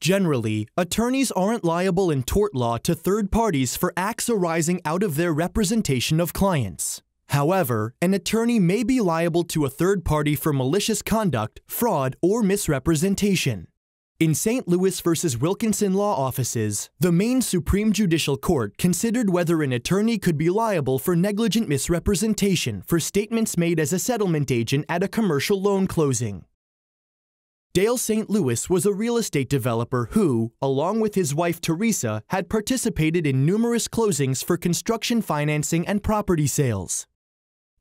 Generally, attorneys aren't liable in tort law to third parties for acts arising out of their representation of clients. However, an attorney may be liable to a third party for malicious conduct, fraud, or misrepresentation. In St. Louis v. Wilkinson Law Offices, the Maine Supreme Judicial Court considered whether an attorney could be liable for negligent misrepresentation for statements made as a settlement agent at a commercial loan closing. Dale St. Louis was a real estate developer who, along with his wife Theresa, had participated in numerous closings for construction financing and property sales.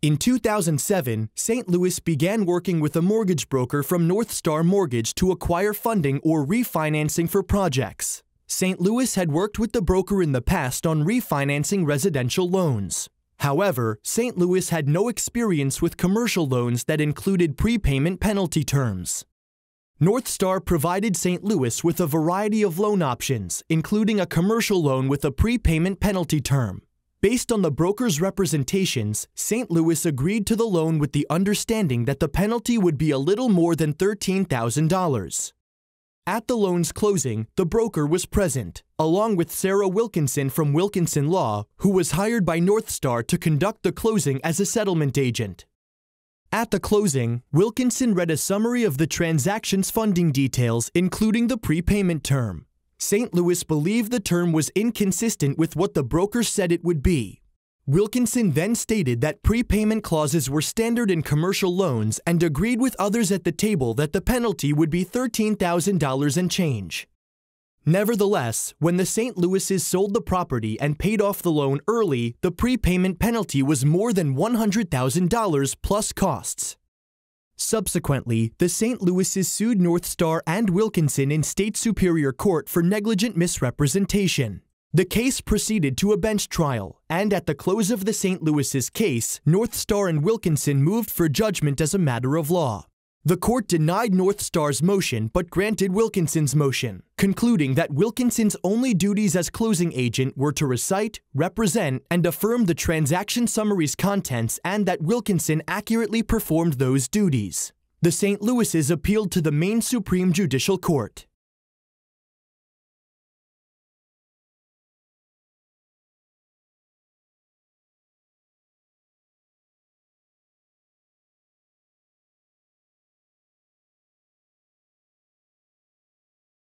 In 2007, St. Louis began working with a mortgage broker from Northstar Mortgage to acquire funding or refinancing for projects. St. Louis had worked with the broker in the past on refinancing residential loans. However, St. Louis had no experience with commercial loans that included prepayment penalty terms. Northstar provided St. Louis with a variety of loan options, including a commercial loan with a prepayment penalty term. Based on the broker's representations, St. Louis agreed to the loan with the understanding that the penalty would be a little more than $13,000. At the loan's closing, the broker was present, along with Sarah Wilkinson from Wilkinson Law, who was hired by Northstar to conduct the closing as a settlement agent. At the closing, Wilkinson read a summary of the transaction's funding details, including the prepayment term. St. Louis believed the term was inconsistent with what the broker said it would be. Wilkinson then stated that prepayment clauses were standard in commercial loans and agreed with others at the table that the penalty would be $13,000 and change. Nevertheless, when the St. Louises sold the property and paid off the loan early, the prepayment penalty was more than $100,000 plus costs. Subsequently, the St. Louises sued Northstar and Wilkinson in State Superior Court for negligent misrepresentation. The case proceeded to a bench trial, and at the close of the St. Louises case, Northstar and Wilkinson moved for judgment as a matter of law. The court denied Northstar's motion but granted Wilkinson's motion, concluding that Wilkinson's only duties as closing agent were to recite, represent, and affirm the transaction summary's contents, and that Wilkinson accurately performed those duties. The St. Louises appealed to the Maine Supreme Judicial Court.